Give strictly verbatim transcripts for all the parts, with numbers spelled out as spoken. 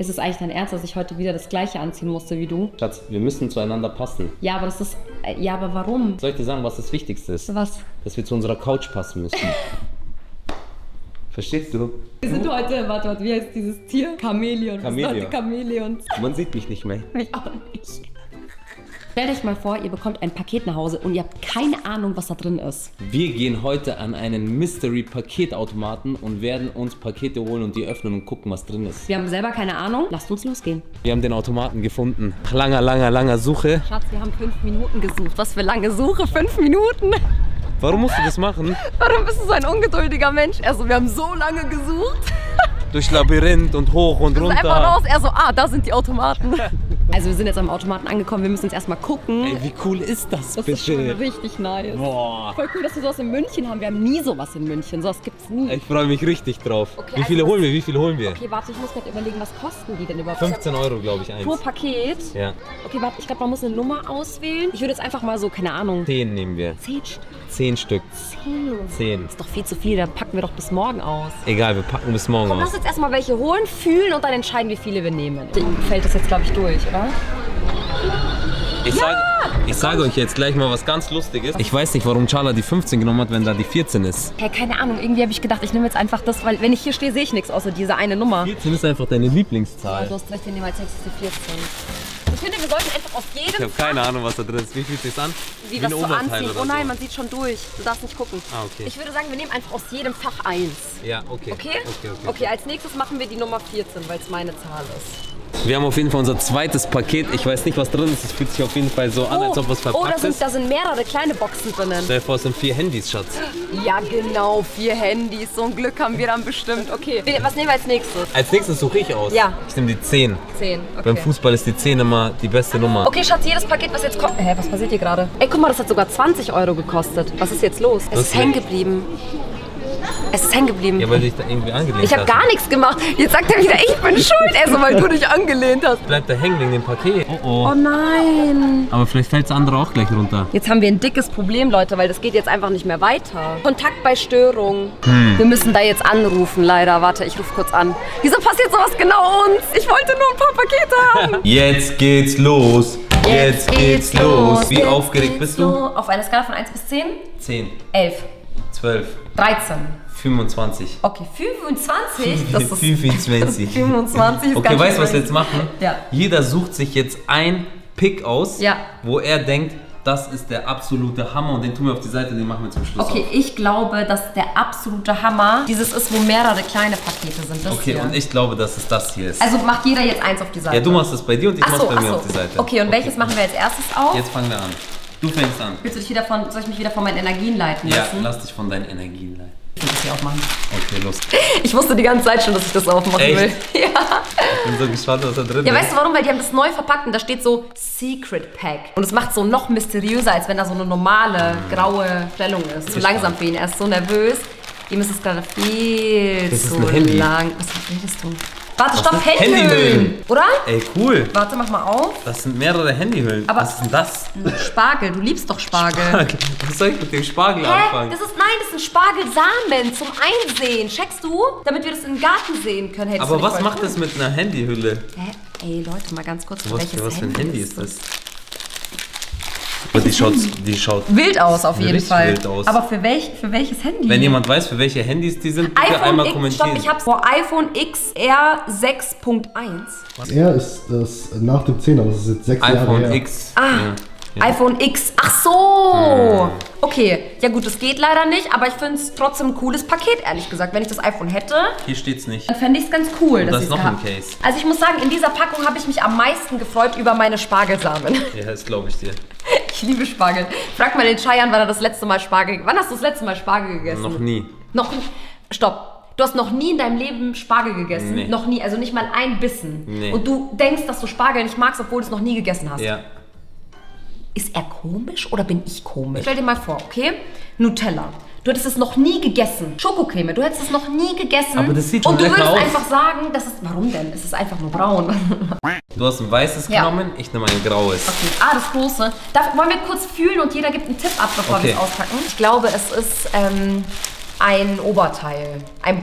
Ist es eigentlich dein Ernst, dass ich heute wieder das Gleiche anziehen musste wie du? Schatz, wir müssen zueinander passen. Ja, aber das ist... Ja, aber warum? Soll ich dir sagen, was das Wichtigste ist? Was? Dass wir zu unserer Couch passen müssen. Verstehst du? Wir sind heute... Warte, warte, wie heißt dieses Tier? Chamäleon. Chamäleon. Chamäleons. Man sieht mich nicht mehr. Mich auch nicht. Stellt euch mal vor, ihr bekommt ein Paket nach Hause und ihr habt keine Ahnung, was da drin ist. Wir gehen heute an einen Mystery-Paketautomaten und werden uns Pakete holen und die öffnen und gucken, was drin ist. Wir haben selber keine Ahnung. Lasst uns losgehen. Wir haben den Automaten gefunden. Langer, langer, langer Suche. Schatz, wir haben fünf Minuten gesucht. Was für lange Suche? Fünf Minuten? Warum musst du das machen? Warum bist du so ein ungeduldiger Mensch? Also, wir haben so lange gesucht. Durch Labyrinth und hoch und runter. Also einfach raus, er so, ah, da sind die Automaten. Also wir sind jetzt am Automaten angekommen, wir müssen uns erstmal gucken. Ey, wie cool ist das, das bitte? Das ist schon richtig nice. Boah. Voll cool, dass wir sowas in München haben. Wir haben nie sowas in München, sowas gibt's nie. Ich freue mich richtig drauf. Okay, wie viele also, holen wir, wie viele holen wir? Okay, warte, ich muss gerade überlegen, was kosten die denn überhaupt? fünfzehn Euro, glaube ich, eins. Pro Paket? Ja. Okay, warte, ich glaube, man muss eine Nummer auswählen. Ich würde jetzt einfach mal so, keine Ahnung. Zehn nehmen wir. Zehn Stück. Zehn Stück. Zehn. Zehn. Das ist doch viel zu viel, dann packen wir doch bis morgen aus. Egal, wir packen bis morgen Komm, aus. Lass uns erstmal welche holen, fühlen und dann entscheiden, wie viele wir nehmen. Ihnen fällt das jetzt, glaube ich, durch, oder? Ich, ja! sage, ich sage euch jetzt gleich mal was ganz Lustiges. Ich weiß nicht, warum Charla die fünfzehn genommen hat, wenn da die vierzehn ist. Hey, keine Ahnung, irgendwie habe ich gedacht, ich nehme jetzt einfach das, weil wenn ich hier stehe, sehe ich nichts außer diese eine Nummer. vierzehn ist einfach deine Lieblingszahl. Ja, du hast recht, wir nehmen als nächstes die vierzehn. Ich finde, wir sollten einfach auf jeden Fall... Ich habe keine Ahnung, was da drin ist. Wie fühlt sich's an? Wie, Wie das so anzieht. Oh nein, so. Man sieht schon durch. Du darfst nicht gucken. Ah, okay. Ich würde sagen, wir nehmen einfach aus jedem Fach eins. Ja, okay. Okay? Okay, okay, okay. Okay, als nächstes machen wir die Nummer vierzehn, weil es meine Zahl ist. Wir haben auf jeden Fall unser zweites Paket. Ich weiß nicht, was drin ist. Es fühlt sich auf jeden Fall so oh. an, als ob was verpackt oh, da sind, ist. Oh, da sind mehrere kleine Boxen drinnen. Stell dir vor, es sind vier Handys, Schatz. Ja, genau, vier Handys. So ein Glück haben wir dann bestimmt. Okay, was nehmen wir als nächstes? Als nächstes suche ich aus. Ja. Ich nehme die zehn. zehn, okay. Beim Fußball ist die zehn immer die beste Nummer. Okay, Schatz, jedes Paket, was jetzt kommt... Hä, was passiert hier gerade? Ey, guck mal, das hat sogar zwanzig Euro gekostet. Was ist jetzt los? Es ist hängen geblieben. Es ist hängen geblieben. Ja, weil du dich da irgendwie angelehnt hast. Ich habe gar nichts gemacht. Jetzt sagt er wieder, ich bin schuld, also, weil du dich angelehnt hast. Bleib da hängen wegen dem Paket. Oh, oh. Oh nein. Aber vielleicht fällt das andere auch gleich runter. Jetzt haben wir ein dickes Problem, Leute, weil das geht jetzt einfach nicht mehr weiter. Kontakt bei Störung. Hm. Wir müssen da jetzt anrufen, leider. Warte, ich rufe kurz an. Wieso passiert sowas genau uns? Ich wollte nur ein paar Pakete haben. Jetzt geht's los. Jetzt, jetzt geht's, geht's los. los. Wie jetzt aufgeregt bist du? Los. Auf einer Skala von eins bis zehn? zehn. elf. zwölf. dreizehn. fünfundzwanzig. Okay, fünfundzwanzig? Das ist fünfundzwanzig. fünfundzwanzig ist okay, ganz weißt du, was wir jetzt machen? Ja. Jeder sucht sich jetzt ein Pick aus, ja. wo er denkt, das ist der absolute Hammer und den tun wir auf die Seite, den machen wir zum Schluss. Okay, auf. Ich glaube, dass der absolute Hammer dieses ist, wo mehrere kleine Pakete sind. Das okay, hier. Und ich glaube, dass es das hier ist. Also macht jeder jetzt eins auf die Seite? Ja, du machst das bei dir und ich mach's so, bei mir so. auf die Seite. Okay, und okay. welches machen wir als erstes auf? Jetzt fangen wir an. Du fängst an. Willst du dich wieder von, soll ich mich wieder von meinen Energien leiten lassen? Ja, lass dich von deinen Energien leiten. Ich will das hier aufmachen. Okay, los. Ich wusste die ganze Zeit schon, dass ich das aufmachen Echt? will. Ja. Ich bin so gespannt, was da drin ist. Ja, weißt du warum? Weil die haben das neu verpackt und da steht so Secret Pack. Und es macht so noch mysteriöser, als wenn da so eine normale, graue Stellung ist. So langsam für ihn. Er ist so nervös. Ihm ist es gerade viel zu lang. Was redest du? Warte, stopp, Handyhüllen. Handyhüllen, oder? Ey, cool. Warte, mach mal auf. Das sind mehrere Handyhüllen. Aber was ist denn das? Spargel, du liebst doch Spargel. Spargel. Was soll ich mit dem Spargel Hä? anfangen? Das ist, nein, das sind Spargelsamen zum Einsehen. Checkst du? Damit wir das im Garten sehen können. Hättest Aber was macht tun? das mit einer Handyhülle? Hä? Ey, Leute, mal ganz kurz. Was, welches was für ein Handy ist das? Ist das? Aber die schaut, die schaut wild aus auf jeden Fall. Wild aus. Aber für, welch, für welches Handy? Wenn jemand weiß, für welche Handys die sind, bitte einmal kommentieren. Stopp, ich hab's. Vor iPhone X R sechs Punkt eins. Was? R ist das nach dem zehn, aber das ist jetzt sechs Jahre her. iPhone X. Ah, ja. Ja. iPhone X. Ach so. Okay, ja gut, das geht leider nicht, aber ich finde es trotzdem ein cooles Paket, ehrlich gesagt. Wenn ich das iPhone hätte, hier steht's nicht. Dann fände ich es ganz cool, oh, dass ich es gehabt habe. Also ich muss sagen, in dieser Packung habe ich mich am meisten gefreut über meine Spargelsamen. Ja, das glaube ich dir. Ich liebe Spargel. Frag mal den Chayan, wann er das letzte Mal Spargel... Wann hast du das letzte Mal Spargel gegessen? Noch nie. Noch nie. Stopp. Du hast noch nie in deinem Leben Spargel gegessen. Nee. Noch nie. Also nicht mal ein Bissen. Nee. Und du denkst, dass du Spargel nicht magst, obwohl du es noch nie gegessen hast. Ja. Ist er komisch oder bin ich komisch? Stell dir mal vor, okay? Nutella. Du hättest es noch nie gegessen. Schokocreme, du hättest es noch nie gegessen. Aber das sieht schon lecker aus. Und du würdest einfach sagen, das ist... Warum denn? Es ist einfach nur braun. Du hast ein weißes ja. genommen, ich nehme ein graues. Okay. Ah, das große. Darf, wollen wir kurz fühlen und jeder gibt einen Tipp ab, bevor okay. wir es auspacken? Ich glaube, es ist ähm, ein Oberteil. Ein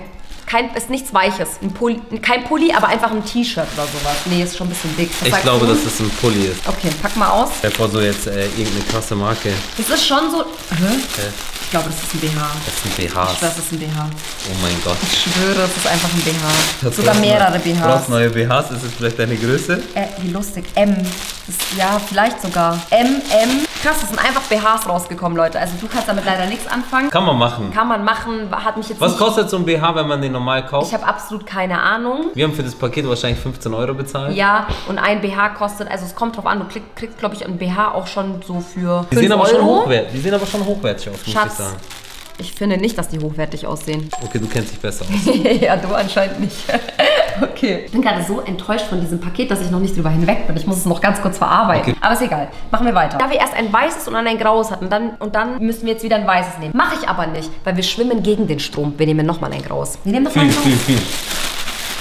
kein, ist nichts Weiches. Ein Pulli, kein Pulli, aber einfach ein T-Shirt oder sowas. Nee, ist schon ein bisschen dick. Das ich glaube, cool, dass das ein Pulli ist. Okay, pack mal aus. Davor so jetzt äh, irgendeine krasse Marke. Das ist schon so... Hä? Okay. Ich glaube, das ist ein B H. Das ist ein B H. Ich schwöre, das ist ein B H. Oh mein Gott. Ich schwöre, das ist einfach ein B H. Das sogar mehrere B Hs. Du brauchst neue B Hs. Ist es vielleicht deine Größe? Äh, wie lustig. M. Das, ja, vielleicht sogar. M, M. Krass, das sind einfach B Hs rausgekommen, Leute. Also du kannst damit leider nichts anfangen. Kann man machen. Kann man machen. Hat mich jetzt. Was kostet so ein B H, wenn man den normal kauft? Ich habe absolut keine Ahnung. Wir haben für das Paket wahrscheinlich fünfzehn Euro bezahlt. Ja, und ein B H kostet, also es kommt drauf an, du kriegst, kriegst glaube ich, ein B H auch schon so für fünf Euro. Die sehen aber schon hochwertig, die sehen aber schon hochwertig aus, muss ich sagen. Ich finde nicht, dass die hochwertig aussehen. Okay, du kennst dich besser aus. Ja, du anscheinend nicht. Okay. Ich bin gerade so enttäuscht von diesem Paket, dass ich noch nicht drüber hinweg bin. Ich muss es noch ganz kurz verarbeiten. Okay. Aber ist egal. Machen wir weiter. Da wir erst ein weißes und dann ein graues hatten, dann, und dann müssen wir jetzt wieder ein weißes nehmen. Mache ich aber nicht, weil wir schwimmen gegen den Strom. Wir nehmen nochmal ein graues. Wir nehmen nochmal ein graues. Viel, viel, viel.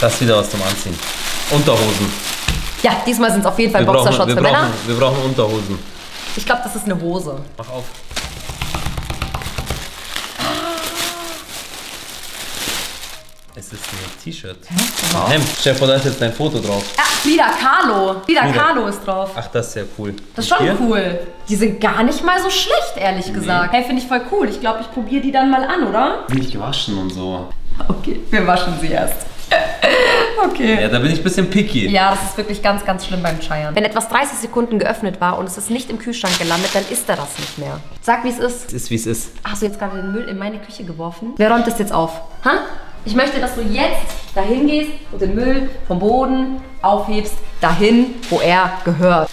Das ist wieder was zum Anziehen. Unterhosen. Ja, diesmal sind es auf jeden Fall Boxershorts für Männer. Wir brauchen Unterhosen. Ich glaube, das ist eine Hose. Mach auf. Es ist ein T-Shirt. Ein Hemd. Stell dir vor, da ist jetzt dein Foto drauf. Ah, Frida Kahlo. Frida Kahlo ist drauf. Ach, das ist ja cool. Das ist schon hier? Cool. Die sind gar nicht mal so schlecht, ehrlich nee. gesagt. Hey, finde ich voll cool. Ich glaube, ich probiere die dann mal an, oder? Nicht waschen und so. Okay, wir waschen sie erst. Okay. Ja, da bin ich ein bisschen picky. Ja, das ist wirklich ganz, ganz schlimm beim Scheiern. Wenn etwas dreißig Sekunden geöffnet war und es ist nicht im Kühlschrank gelandet, dann isst er das nicht mehr. Sag, wie es ist. Es ist, wie es ist. Hast du jetzt gerade den Müll in meine Küche geworfen? Wer räumt das jetzt auf? Ha? Ich möchte, dass du jetzt dahin gehst und den Müll vom Boden aufhebst, dahin, wo er gehört.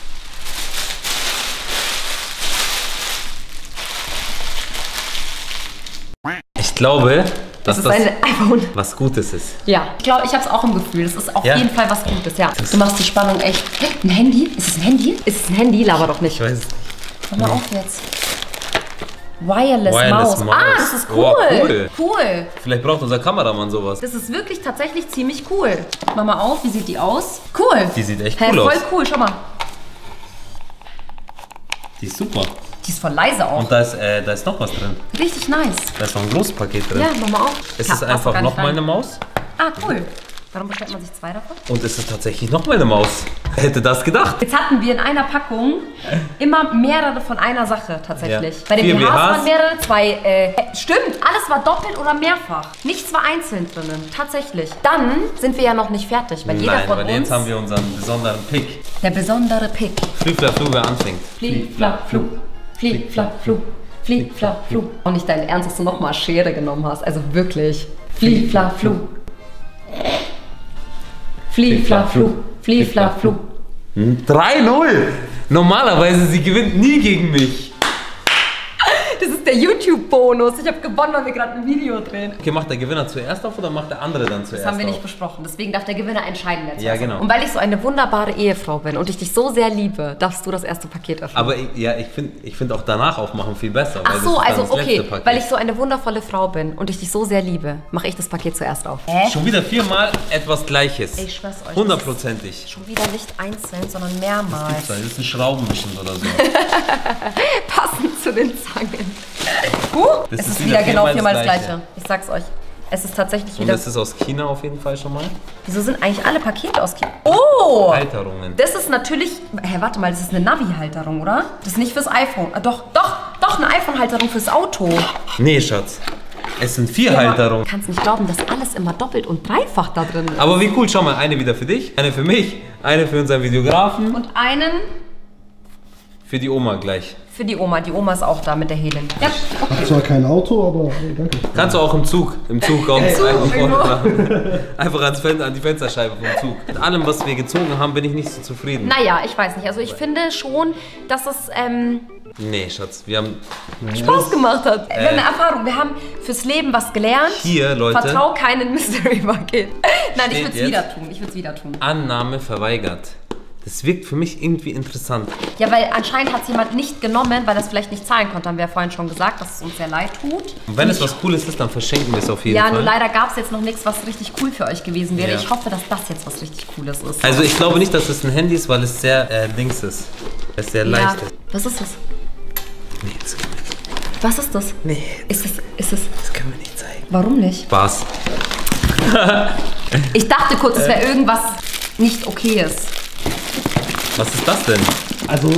Ich glaube, dass das, das ein iPhone. Was Gutes ist. Ja, ich glaube, ich habe es auch im Gefühl. Das ist auf ja. jeden Fall was Gutes, ja. Du machst die Spannung echt. Hä? Ein Handy? Ist es ein Handy? Ist es ein Handy? Laber doch nicht. Ich weiß es nicht. Mach mal auf jetzt. Wireless, Wireless Maus. Maus. Ah, das ist cool. Wow, cool. Cool. Vielleicht braucht unser Kameramann sowas. Das ist wirklich tatsächlich ziemlich cool. Mach mal auf, wie sieht die aus? Cool. Die sieht echt cool hey, aus. Voll cool, schau mal. Die ist super. Die ist voll leise auch. Und da ist, äh, da ist noch was drin. Richtig nice. Da ist noch ein großes Paket drin. Ja, mach mal auf. Es ja, ist einfach nochmal eine Maus. Ah, cool. Warum bestellt man sich zwei davon? Und es ist tatsächlich nochmal eine Maus. Wer hätte das gedacht? Jetzt hatten wir in einer Packung immer mehrere von einer Sache tatsächlich. Ja. Bei den B Hs waren mehrere, zwei... Äh, stimmt, alles war doppelt oder mehrfach. Nichts war einzeln drinnen, tatsächlich. Dann sind wir ja noch nicht fertig, weil Nein, jeder von uns... jetzt haben wir unseren besonderen Pick. Der besondere Pick. Fliegflapflu, wer anfängt. Fliegflapflu, Fliegflapflu, Fliegflapflu. Und nicht dein Ernst, dass du nochmal Schere genommen hast, also wirklich. Fliegflapflu. Fliegflapflu, Fliegflapflu. drei null! Normalerweise, sie gewinnt nie gegen mich. Das ist der YouTube-Bonus. Ich habe gewonnen, weil wir gerade ein Video drehen. Okay, macht der Gewinner zuerst auf oder macht der andere dann zuerst auf? Das haben wir nicht besprochen. Deswegen darf der Gewinner entscheiden jetzt. Ja, genau. Und weil ich so eine wunderbare Ehefrau bin und ich dich so sehr liebe, darfst du das erste Paket öffnen. Aber ich, ja, ich finde ich find auch danach aufmachen viel besser. Ach so, also okay, weil ich so eine wundervolle Frau bin und ich dich so sehr liebe, mache ich das Paket zuerst auf. Hä? Schon wieder viermal etwas Gleiches. Ich schwör's euch. Hundertprozentig. Schon wieder nicht einzeln, sondern mehrmals. Das, das ist ein Schraubenmischen oder so. Passend zu den Zangen. Uh, das es ist, ist wieder, wieder genau viermal das Gleiche. Ich sag's euch. Es ist tatsächlich wieder... Und das ist aus China auf jeden Fall schon mal. Wieso sind eigentlich alle Pakete aus China? Oh! Halterungen. Das ist natürlich... Hä, hey, warte mal, das ist eine Navi-Halterung, oder? Das ist nicht fürs iPhone. Ah, doch, doch, doch, eine iPhone-Halterung fürs Auto. Nee, Schatz. Es sind vier ja, Halterungen. Du kannst nicht glauben, dass alles immer doppelt und dreifach da drin ist. Aber wie cool. Schau mal, eine wieder für dich, eine für mich, eine für unseren Videografen. Und einen... Für die Oma gleich. Für die Oma. Die Oma ist auch da mit der Helen. Ja, okay. Ich hab zwar kein Auto, aber danke. Kannst du auch im Zug. Im Zug auch. Einfach ans Fenster, an die Fensterscheibe vom Zug. Mit allem, was wir gezogen haben, bin ich nicht so zufrieden. Naja, ich weiß nicht. Also ich finde schon, dass es... Ähm nee, Schatz, wir haben... Spaß gemacht hat. Äh, wir haben eine Erfahrung. Wir haben fürs Leben was gelernt. Hier, Leute. Vertrau keinen Mystery-Paket. Nein, ich würde es wieder tun. Ich würde es wieder tun. Annahme verweigert. Das wirkt für mich irgendwie interessant. Ja, weil anscheinend hat es jemand nicht genommen, weil das vielleicht nicht zahlen konnte. Haben wir ja vorhin schon gesagt, dass es uns sehr leid tut. Und wenn es was Cooles ist, dann verschenken wir es auf jeden ja, Fall. Ja, nur leider gab es jetzt noch nichts, was richtig cool für euch gewesen wäre. Ja. Ich hoffe, dass das jetzt was richtig Cooles ist. Also ich glaube nicht, dass es ein Handy ist, weil es sehr äh, links ist. Es ist sehr ja. leicht ist. Was ist das? Nee, das können wir nicht. Was ist das? Nee. Ist es? Ist es? Das können wir nicht zeigen. Warum nicht? Spaß. Ich dachte kurz, es wäre irgendwas nicht Okayes. Was ist das denn? Also...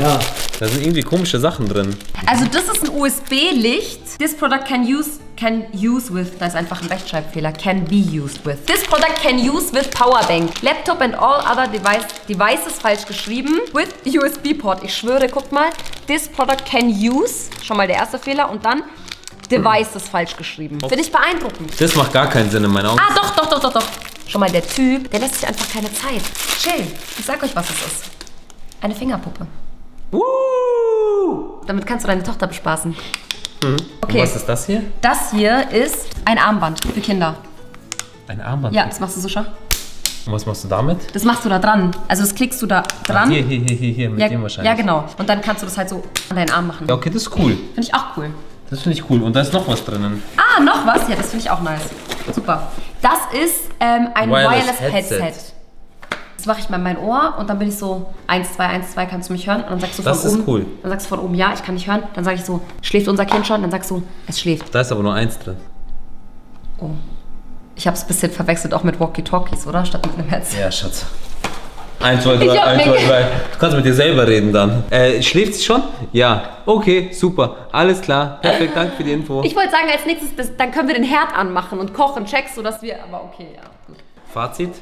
Ja, da sind irgendwie komische Sachen drin. Also das ist ein U S B-Licht. This product can use... Can use with... Da ist einfach ein Rechtschreibfehler. Can be used with. This product can use with Powerbank. Laptop and all other device, devices falsch geschrieben. With U S B-Port. Ich schwöre, guck mal. This product can use... Schon mal der erste Fehler. Und dann... Devices falsch geschrieben. Finde ich beeindruckend. Das macht gar keinen Sinn in meinen Augen. Ah, doch, doch, doch, doch, doch. Schon mal der Typ, der lässt sich einfach keine Zeit. Chill. Ich sag euch, was es ist. Eine Fingerpuppe. Uh. Damit kannst du deine Tochter bespaßen. Mhm. Okay. Und was ist das hier? Das hier ist ein Armband für Kinder. Ein Armband? Ja, das machst du so schon. Und was machst du damit? Das machst du da dran. Also das klickst du da dran. Ah, hier, hier, hier, hier, mit ja, dem wahrscheinlich. Ja, genau. Und dann kannst du das halt so an deinen Arm machen. Ja, okay, das ist cool. Finde ich auch cool. Das finde ich cool. Und da ist noch was drinnen. Ah, noch was? Ja, das finde ich auch nice. Super. Das ist ähm, ein Wireless, Wireless Headset. Headset. Das mache ich mal in mein Ohr und dann bin ich so eins, zwei, eins, zwei, kannst du mich hören? Und dann sagst du das von ist oben, cool. Dann sagst du von oben, ja, ich kann dich hören. Dann sage ich so, schläft unser Kind schon? Dann sagst du, es schläft. Da ist aber nur eins drin. Oh. Ich habe es ein bisschen verwechselt, auch mit Walkie-Talkies, oder? Statt mit einem Headset. Ja, Schatz. eins, zwei, drei, eins, zwei, drei. Du kannst mit dir selber reden dann. Äh, schläft sie schon? Ja. Okay, super. Alles klar. Perfekt, danke für die Info. Ich wollte sagen, als nächstes, das, dann können wir den Herd anmachen und kochen, checkst du, dass wir... Aber okay, ja, gut. Fazit?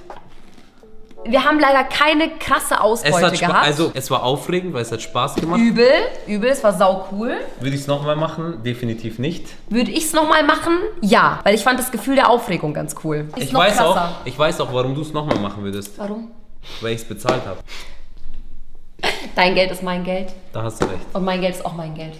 Wir haben leider keine krasse Ausbeute es hat gehabt. Also, es war aufregend, weil es hat Spaß gemacht. Übel, übel, es war saucool. Würde ich es nochmal machen? Definitiv nicht. Würde ich es nochmal machen? Ja, weil ich fand das Gefühl der Aufregung ganz cool. Ist ich, noch weiß auch, ich weiß auch, warum du es nochmal machen würdest. Warum? Weil ich es bezahlt habe. Dein Geld ist mein Geld. Da hast du recht. Und mein Geld ist auch mein Geld.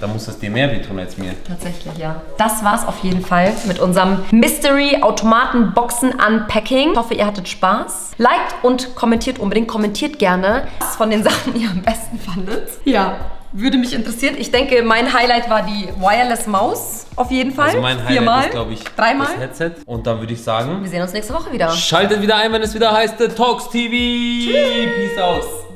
Da muss es dir mehr wehtun als mir. Tatsächlich, ja. Das war's auf jeden Fall mit unserem Mystery-Automaten-Boxen-Unpacking. Ich hoffe, ihr hattet Spaß. Liked und kommentiert unbedingt. Kommentiert gerne, was von den Sachen ihr am besten fandet. Ja, würde mich interessieren. Ich denke, mein Highlight war die Wireless-Maus. Auf jeden Fall. Also mein Highlight ist, glaube ich, dreimal das Headset. Und dann würde ich sagen... Wir sehen uns nächste Woche wieder. Schaltet wieder ein, wenn es wieder heißt The Talks T V. Tschüss. Peace out.